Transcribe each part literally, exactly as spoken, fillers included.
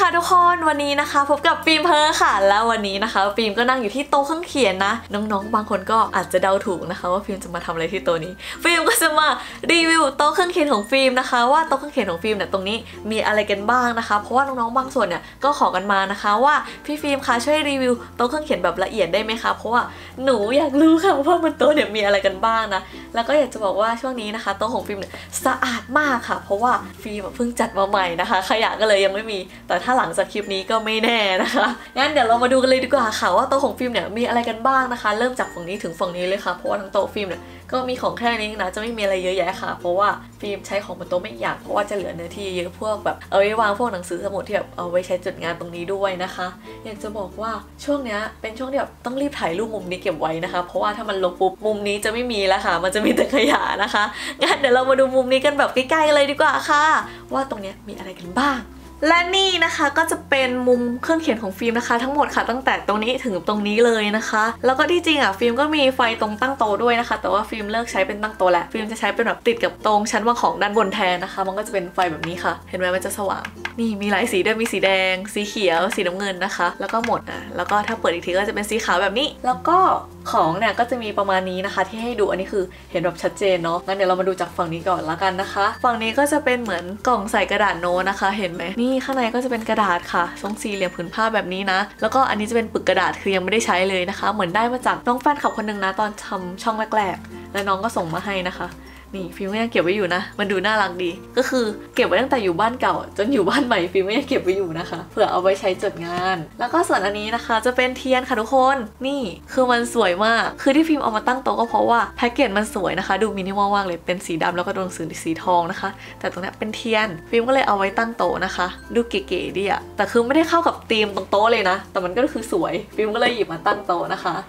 ค่ะทุกคนวันนี้นะคะพบกับฟิล์มเพอร์ค่ะแล้ววันนี้นะคะฟิล์มก็นั่งอยู่ที่โต๊ะเครื่องเขียนนะน้องๆบางคนก็อาจจะเดาถูกนะคะว่าฟิล์มจะมาทำอะไรที่โต๊ะนี้ฟิล์มก็จะมารีวิวโต๊ะเครื่องเขียนของฟิล์มนะคะว่าโต๊ะเครื่องเขียนของฟิล์มเนี่ยตรงนี้มีอะไรกันบ้างนะคะเพราะว่าน้องๆบางส่วนเนี่ยก็ขอกันมานะคะว่าพี่ฟิล์มคะช่วยรีวิวโต๊ะเครื่องเขียนแบบละเอียดได้ไหมคะเพราะว่าหนูอยากรู้ค่ะว่าบนโต๊ะเนี่ยมีอะไรกันบ้างนะแล้วก็อยากจะบอกว่าช่วงนี้นะคะโต๊ะของฟิล์มเนี่ยสะอาดมากค่ะเพราะว่าฟิล์มเพิ่งจัดมาใหม่นะคะขยะก็เลยยังไม่มีแต่ถ้าหลังจากคลิปนี้ก็ไม่แน่นะคะงั้นเดี๋ยวเรามาดูกันเลยดีกว่าค่ะว่าโต๊ะของฟิล์มเนี่ยมีอะไรกันบ้างนะคะเริ่มจากฝั่งนี้ถึงฝั่งนี้เลยค่ะเพราะว่าทั้งโต๊ะฟิล์มเนี่ยก็มีของแค่นี้นะจะไม่มีอะไรเยอะแยะค่ะเพราะว่าฟิล์มใช้ของบนโต๊ะไม่อย่างเพราะว่าจะเหลือเนื้อที่เยอะพวกแบบเอาไว้วางพวกหนังสือสมุดที่แบบเอาไว้ใช้จัดงานตรงนี้ด้วยนะคะอยากจะบอกว่าช่วงเนี้ยเป็นช่วงที่แบบต้องรีบถ่ายรูปมุมนี้เก็บไว้นะคะเพราะว่าถ้ามันลบปุ๊บมุมนี้จะไม่มีแล้วค่ะมันจะมีแต่ขยะนะคะงั้นเดี๋ยวเรามาดูมุมนี้กันแบบใกล้ๆเลยดีกว่าค่ะว่าตรงเนี้ยมีอะไรกันบ้างและนี่นะคะก็จะเป็นมุมเครื่องเขียนของฟิล์มนะคะทั้งหมดค่ะตั้งแต่ตรงนี้ถึงตรงนี้เลยนะคะแล้วก็ที่จริงอ่ะฟิล์มก็มีไฟตรงตั้งโต๊ะด้วยนะคะแต่ว่าฟิล์มเลิกใช้เป็นตั้งโต๊ะแล้วฟิล์มจะใช้เป็นแบบติดกับตรงชั้นวางของด้านบนแทนนะคะมันก็จะเป็นไฟแบบนี้ค่ะเห็นไหมมันจะสว่างนี่มีหลายสีด้วยมีสีแดงสีเขียวสีน้ำเงินนะคะแล้วก็หมดอ่ะแล้วก็ถ้าเปิดอีกทีก็จะเป็นสีขาวแบบนี้แล้วก็ของเนี่ยก็จะมีประมาณนี้นะคะที่ให้ดูอันนี้คือเห็นแบบชัดเจนเนาะงั้นเดี๋ยวเรามาดูจากฝั่งนี้ก่อนละกันนะคะฝั่งนี้ก็จะเป็นเหมือนกล่องใส่กระดาษโน้ตนะคะเห็นไหมนี่ข้างในก็จะเป็นกระดาษค่ะทรงสี่เหลี่ยมผืนผ้าแบบนี้นะแล้วก็อันนี้จะเป็นปึกกระดาษคือยังไม่ได้ใช้เลยนะคะเหมือนได้มาจากน้องแฟนคลับคนนึงนะตอนทำช่องแรกๆแล้วน้องก็ส่งมาให้นะคะนี่ฟิล์มก็ยังเก็บไว้อยู่นะมันดูน่ารักดีก็คือเก็บไว้ตั้งแต่อยู่บ้านเก่าจนอยู่บ้านใหม่ฟิล์มก็ยังเก็บไว้อยู่นะคะเผื่อเอาไว้ใช้จดงานแล้วก็ส่วนอันนี้นะคะจะเป็นเทียนค่ะทุกคนนี่คือมันสวยมากคือที่ฟิล์มเอามาตั้งโต๊ะก็เพราะว่าแพ็กเกจมันสวยนะคะดูมินิมอลมากเลยเป็นสีดำแล้วก็ตัวหนังสือสีทองนะคะแต่ตรงนี้เป็นเทียนฟิล์มก็เลยเอาไว้ตั้งโต๊ะนะคะดูเก๋ๆดีอะแต่คือไม่ได้เข้ากับธีมตรงโต๊ะเลยนะแต่มันก็คือสวยฟิล์มก็เลยหยิบมาตั้งโต๊ะนะคะ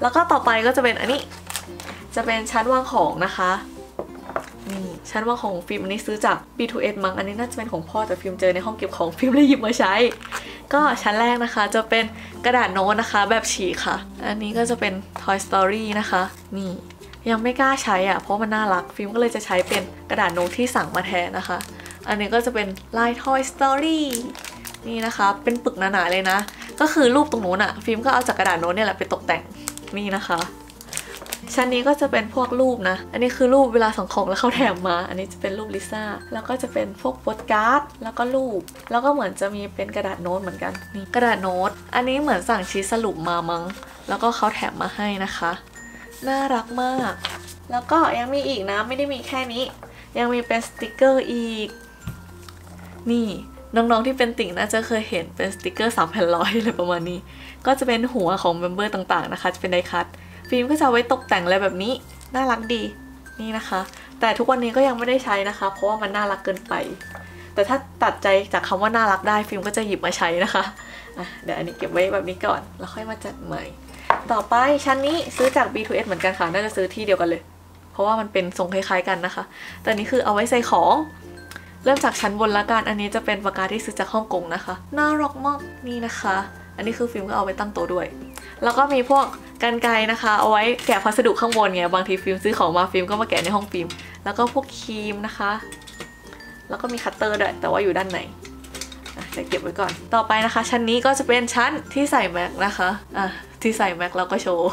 แล้วก็ต่อไปก็จะเป็นอันนี้จะเป็นชั้นวางของนะคะชั้นว่าของฟิล์มอันนี้ซื้อจาก บี ทู เอส มั้งอันนี้น่าจะเป็นของพ่อแต่ฟิล์มเจอในห้องเก็บของฟิล์มเลยหยิบมาใช้ก็ชั้นแรกนะคะจะเป็นกระดาษโน้ตนะคะแบบฉีกค่ะอันนี้ก็จะเป็น Toy Story นะคะนี่ยังไม่กล้าใช้อ่ะเพราะมันน่ารักฟิล์มก็เลยจะใช้เป็นกระดาษโน้ตที่สั่งมาแทนนะคะอันนี้ก็จะเป็นลาย Toy Story นี่นะคะเป็นปึกหนาๆเลยนะก็คือรูปตรงโน้นอ่ะฟิล์มก็เอาจากกระดาษโน้ตเนี่ยแหละไปตกแต่งนี่นะคะชั้นนี้ก็จะเป็นพวกรูปนะอันนี้คือรูปเวลาส่งของแล้วเขาแถมมาอันนี้จะเป็นรูปลิซ่าแล้วก็จะเป็นพวกโปสการ์ดแล้วก็รูปแล้วก็เหมือนจะมีเป็นกระดาษโน้ตเหมือนกันนี่กระดาษโน้ตอันนี้เหมือนสั่งชีสรุปมามั้งแล้วก็เขาแถมมาให้นะคะน่ารักมากแล้วก็ยังมีอีกนะไม่ได้มีแค่นี้ยังมีเป็นสติกเกอร์อีกนี่น้องๆที่เป็นติ่งน่าจะเคยเห็นเป็นสติกเกอร์สามแผ่นร้อยอะไรประมาณนี้ก็จะเป็นหัวของเมมเบอร์ต่างๆนะคะจะเป็นไดคัทฟิล์มก็จะไว้ตกแต่งอะไรแบบนี้น่ารักดีนี่นะคะแต่ทุกวันนี้ก็ยังไม่ได้ใช้นะคะเพราะว่ามันน่ารักเกินไปแต่ถ้าตัดใจจากคำว่าน่ารักได้ฟิล์มก็จะหยิบมาใช้นะคะอ่ะเดี๋ยวอันนี้เก็บไว้แบบนี้ก่อนแล้วค่อยมาจัดใหม่ต่อไปชั้นนี้ซื้อจาก บี ทู เอส เหมือนกันค่ะน่าจะซื้อที่เดียวกันเลยเพราะว่ามันเป็นทรงคล้ายๆกันนะคะแต่นี้คือเอาไว้ใส่ของเริ่มจากชั้นบนละกันอันนี้จะเป็นปากกาที่ซื้อจากฮ่องกงนะคะน่ารักมากนี่นะคะอันนี้คือฟิล์มก็เอาไว้ตั้งโต๊ะด้วยแล้วก็มีพวกกรรไกรนะคะเอาไว้แกะพัสดุข้างบนไงบางทีฟิล์มซื้อของมาฟิล์มก็มาแกะในห้องฟิล์มแล้วก็พวกครีมนะคะแล้วก็มีคัตเตอร์ด้วยแต่ว่าอยู่ด้านในจะเก็บไว้ก่อนต่อไปนะคะชั้นนี้ก็จะเป็นชั้นที่ใส่แม็กนะคะอ่ะที่ใส่แม็กเราก็โชว์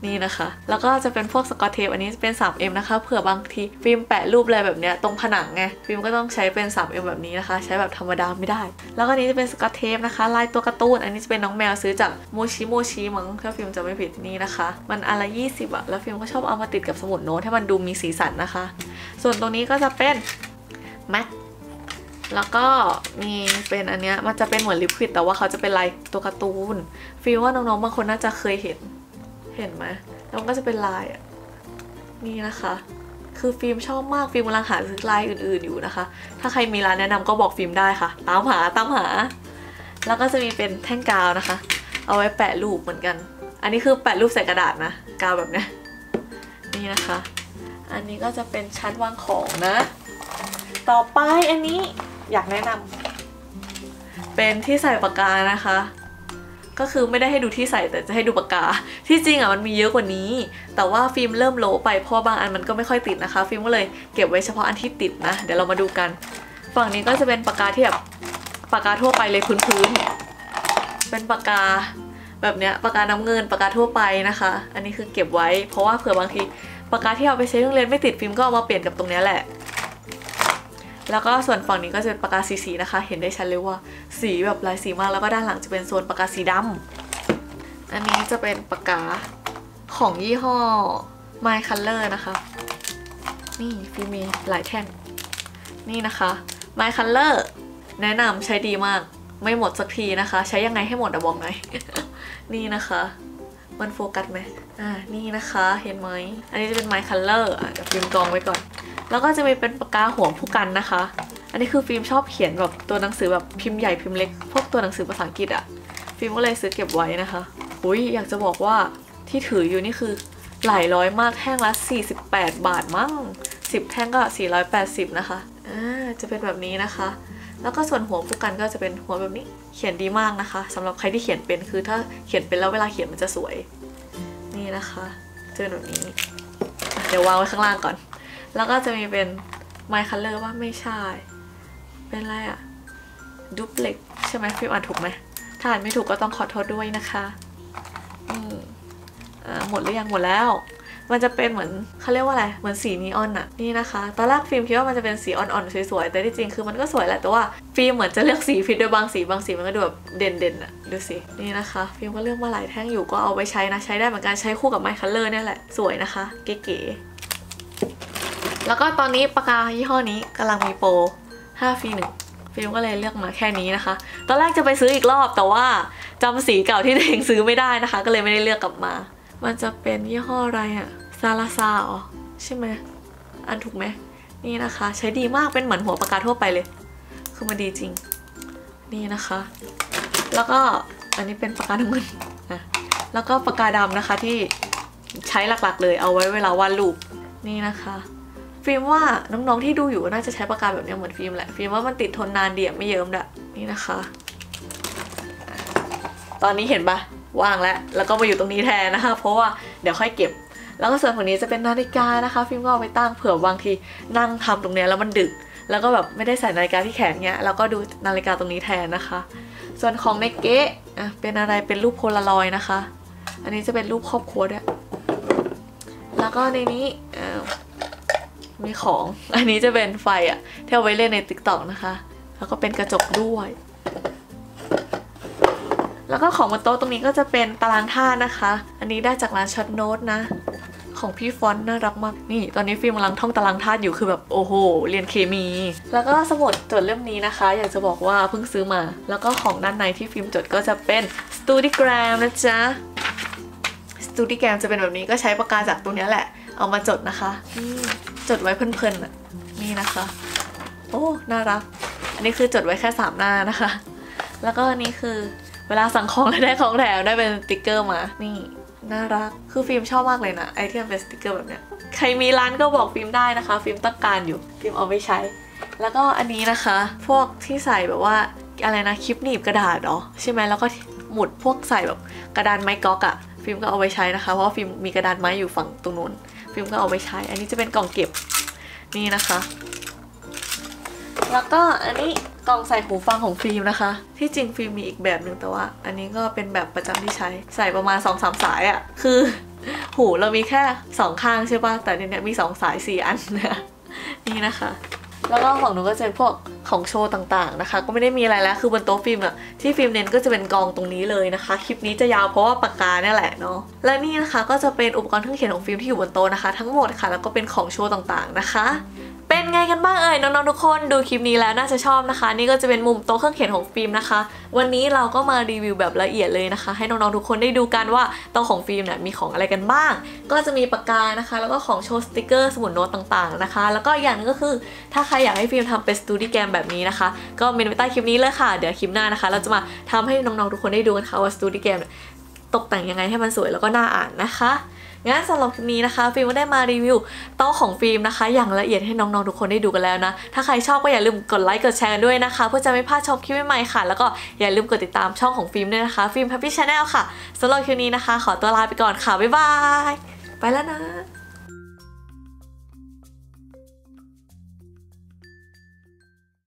นี่นะคะแล้วก็จะเป็นพวกสกอตเทปอันนี้เป็น สาม เอ็ม นะคะเผื่อบางทีฟิล์มแปะรูปอะไรแบบเนี้ยตรงผนังไงฟิล์มก็ต้องใช้เป็น สาม เอ็ม แบบนี้นะคะใช้แบบธรรมดาไม่ได้แล้วก็นี้จะเป็นสกอตเทปนะคะลายตัวการ์ตูนอันนี้จะเป็นน้องแมวซื้อจากโมชิโมชิมั้งถ้าฟิล์มจะไม่ผิดนี่นะคะมันอันละยี่สิบอะแล้วฟิล์มก็ชอบเอามาติดกับสมุดโน้ตให้มันดูมีสีสันนะคะส่วนตรงนี้ก็จะเป็นแม็กแล้วก็มีเป็นอันเนี้ยมันจะเป็นเหมือนลิปควิดแต่ว่าเขาจะเป็นลายตัวการ์ตูนฟีลว่าน้องๆบางคนน่าจะเคยเห็นเห็นไหมแล้วมันก็จะเป็นลายอ่ะนี่นะคะคือฟิล์มชอบมากฟิล์มกำลังหาซื้อลายอื่นๆอยู่นะคะถ้าใครมีร้านแนะนำก็บอกฟิล์มได้ค่ะตามหาตามหาแล้วก็จะมีเป็นแท่งกาวนะคะเอาไว้แปะรูปเหมือนกันอันนี้คือแปะรูปใส่กระดาษนะกาวแบบเนี้ยนี่นะคะอันนี้ก็จะเป็นชั้นวางของนะต่อไปอันนี้อยากแนะนำเป็นที่ใส่ปากกานะคะก็คือไม่ได้ให้ดูที่ใส่แต่จะให้ดูปากกาที่จริงอ่ะมันมีเยอะกว่านี้แต่ว่าฟิล์มเริ่มโลไปเพราะบางอันมันก็ไม่ค่อยติดนะคะฟิล์มก็เลยเก็บไว้เฉพาะอันที่ติดนะเดี๋ยวเรามาดูกันฝั่งนี้ก็จะเป็นปากกาที่แบบ ปากกาทั่วไปเลยพื้นๆเป็นปากกาแบบเนี้ยปากกาน้ำเงินปากกาทั่วไปนะคะอันนี้คือเก็บไว้เพราะว่าเผื่อบางทีปากกาที่เอาไปใช้เรียนไม่ติดฟิล์มก็เอามาเปลี่ยนกับตรงนี้แหละแล้วก็ส่วนฝั่งนี้ก็จะเป็นปากกาสีสีนะคะเห็นได้ชัดเลยว่าสีแบบหลายสีมากแล้วก็ด้านหลังจะเป็นโซนปากกาสีดำอันนี้จะเป็นปากกาของยี่ห้อ My Color นะคะนี่ฟิล์มมีหลายแท่งนี่นะคะ My Color แนะนำใช้ดีมากไม่หมดสักทีนะคะใช้ยังไงให้หมดอะบอกหน่อย นี่นะคะมันโฟกัสไหมอ่านี่นะคะเห็นไหมอันนี้จะเป็น My Color อ่ะเดี๋ยวฟิล์มกองไว้ก่อนแล้วก็จะมีเป็นปากกาหัวผู้กันนะคะอันนี้คือฟิล์มชอบเขียนแบบตัวหนังสือแบบพิมพ์ใหญ่พิมพ์เล็กพวกตัวหนังสือภาษาอังกฤษอะฟิล์มก็เลยซื้อเก็บไว้นะคะอุ้ยอยากจะบอกว่าที่ถืออยู่นี่คือหลายร้อยมากแท่งละสี่สิบแปดบาทมั้งสิบแท่งก็สี่ร้อยแปดสิบนะคะอ่าจะเป็นแบบนี้นะคะแล้วก็ส่วนหัวผู้กันก็จะเป็นหัวแบบนี้เขียนดีมากนะคะสำหรับใครที่เขียนเป็นคือถ้าเขียนเป็นแล้วเวลาเขียนมันจะสวยนี่นะคะเจอแบบนี้เดี๋ยววางไว้ข้างล่างก่อนแล้วก็จะมีเป็น My Color ว่าไม่ใช่เป็นอะไรอะ Duplex ใช่ไหมฟิล์มอ่านถูกไหมถ้าอ่านไม่ถูกก็ต้องขอโทษด้วยนะคะอืมอ่าหมดหรือยังหมดแล้วมันจะเป็นเหมือนเขาเรียกว่าอะไรเหมือนสีนีออนอะนี่นะคะตอนแรกฟิล์มคิดว่ามันจะเป็นสีอ่อนๆสวยๆแต่ที่จริงคือมันก็สวยแหละแต่ว่าฟิล์มเหมือนจะเลือกสีผิดโดยบางสีบางสีมันก็ดูแบบเด่นๆอะดูสินี่นะคะฟิล์มก็เลือกมาหลายแท่งอยู่ก็เอาไปใช้นะใช้ได้เหมือนกันใช้คู่กับ My Color เนี่ยแหละสวยนะคะเก๋ๆแล้วก็ตอนนี้ปากกายี่ห้อนี้กำลังมีโปร ห้า ฟรี หนึ่ง ฟิล์มก็เลยเลือกมาแค่นี้นะคะตอนแรกจะไปซื้ออีกรอบแต่ว่าจำสีเก่าที่ตัวเองซื้อไม่ได้นะคะก็เลยไม่ได้เลือกกลับมามันจะเป็นยี่ห้ออะไรอะซาลาซาอ๋อใช่ไหมอันถูกไหมนี่นะคะใช้ดีมากเป็นเหมือนหัวปากกาทั่วไปเลยคือมันดีจริงนี่นะคะแล้วก็อันนี้เป็นปากกาน้ำเงินนะแล้วก็ปากกาดำนะคะที่ใช้หลักๆเลยเอาไว้เวลาวาดรูปนี่นะคะฟิล์มว่าน้องๆที่ดูอยู่น่าจะใช้ปากกาแบบนี้เหมือนฟิล์มแหละฟิล์มว่ามันติดทนนานเดี่ยมไม่เยิ้มด่ะนี่นะคะตอนนี้เห็นปะว่างแล้วแล้วก็มาอยู่ตรงนี้แทนนะคะเพราะว่าเดี๋ยวค่อยเก็บแล้วก็ส่วนของนี้จะเป็นนาฬิกานะคะฟิล์มก็เอาไปตั้งเผื่อบางทีนั่งทำตรงนี้แล้วมันดึกแล้วก็แบบไม่ได้ใส่นาฬิกาที่แขนเนี้ยแล้วก็ดูนาฬิกาตรงนี้แทนนะคะส่วนของในเก๊ะเป็นอะไรเป็นรูปโพลารอยด์นะคะอันนี้จะเป็นรูปครอบครัวด้วยแล้วก็ในนี้มีของอันนี้จะเป็นไฟอ่ะที่เอาไว้เล่นใน ติ๊กต็อก นะคะแล้วก็เป็นกระจกด้วยแล้วก็ของบนโต๊ะตรงนี้ก็จะเป็นตารางธาตุนะคะอันนี้ได้จากร้านช็อตโน้ตนะของพี่ฟอนต์น่ารักมากนี่ตอนนี้ฟิล์มกำลังท่องตารางธาตุอยู่คือแบบโอ้โหเรียนเคมีแล้วก็สมุดจดเล่มนี้นะคะอยากจะบอกว่าเพิ่งซื้อมาแล้วก็ของด้านในที่ฟิล์มจดก็จะเป็นสตูดิแกรมนะจ๊ะสตูดิแกรมจะเป็นแบบนี้ก็ใช้ปากกาจากตรงนี้แหละเอามาจดนะคะจดไว้เพลินๆนี่นะคะโอ้น่ารักอันนี้คือจดไว้แค่สามหน้านะคะแล้วก็อันนี้คือเวลาสั่งของแล้วได้ของแถมได้เป็นสติกเกอร์มานี่น่ารักคือฟิล์มชอบมากเลยนะไอที่มันเป็นสติกเกอร์แบบเนี้ยใครมีร้านก็บอกฟิล์มได้นะคะฟิล์มต้องการอยู่ฟิล์มเอาไปใช้แล้วก็อันนี้นะคะพวกที่ใส่แบบว่าอะไรนะคลิปหนีบกระดาษเนาะใช่ไหมแล้วก็หมุดพวกใส่แบบกระดานไม้ก๊อกอะฟิล์มก็เอาไปใช้นะคะเพราะฟิล์มมีกระดานไม้อยู่ฝั่งตรงนู้นฟิล์มก็เอาไปใช้อันนี้จะเป็นกล่องเก็บนี่นะคะแล้วก็อันนี้กล่องใส่หูฟังของฟิล์มนะคะที่จริงฟิล์มมีอีกแบบหนึ่งแต่ว่าอันนี้ก็เป็นแบบประจำที่ใช้ใส่ประมาณ สองถึงสาม สายอะคือหูเรามีแค่สองข้างใช่ป่ะแต่เนี่ยมีสองสายสี่อันนะนี่นะคะแล้วก็ของหนูก็จะเป็นพวกของโชว์ต่างๆนะคะก็ไม่ได้มีอะไรแล้วคือบนโต๊ะฟิล์มอะที่ฟิล์มเน้นก็จะเป็นกองตรงนี้เลยนะคะคลิปนี้จะยาวเพราะว่าปากกาเนี่ยแหละเนาะและนี่นะคะก็จะเป็นอุปกรณ์เครื่องเขียนของฟิล์มที่อยู่บนโต๊ะนะคะทั้งหมดค่ะแล้วก็เป็นของโชว์ต่างๆนะคะเป็นไงกันบ้างเอ่ยน้องๆทุกคนดูคลิปนี้แล้วน่าจะชอบนะคะนี่ก็จะเป็นมุมโต๊ะเครื่องเขียนของฟิล์มนะคะวันนี้เราก็มารีวิวแบบละเอียดเลยนะคะให้น้องๆทุกคนได้ดูกันว่าโต๊ะของฟิล์มเนี่ยมีของอะไรกันบ้างก็จะมีปากกานะคะแล้วก็ของโชว์สติกเกอร์สมุดโน้ตต่างๆนะคะแล้วก็อย่างนึงก็คือถ้าใครอยากให้ฟิล์มทำเป็นสตูดิแกรมแบบนี้นะคะก็เมนไว้ใต้คลิปนี้เลยค่ะเดี๋ยวคลิปหน้านะคะเราจะมาทำให้น้องๆทุกคนได้ดูกันค่ะว่าสตูดิแกรมตกแต่งยังไงให้มันสวยแล้วก็น่าอ่านนะคะงั้นสำหรับคลิปนี้นะคะฟิล์มก็ได้มารีวิวโต๊ะของฟิล์มนะคะอย่างละเอียดให้น้องๆทุกคนได้ดูกันแล้วนะถ้าใครชอบก็อย่าลืมกดไลค์กดแชร์กันด้วยนะคะเพื่อจะไม่พลาดชมคลิปใหม่ๆค่ะแล้วก็อย่าลืมกดติดตามช่องของฟิล์มด้วยนะคะฟิล์มแฮปปี้ชาแนลค่ะสำหรับคลิปนี้นะคะขอตัวลาไปก่อนค่ะบ๊ายบายไปแล้วนะ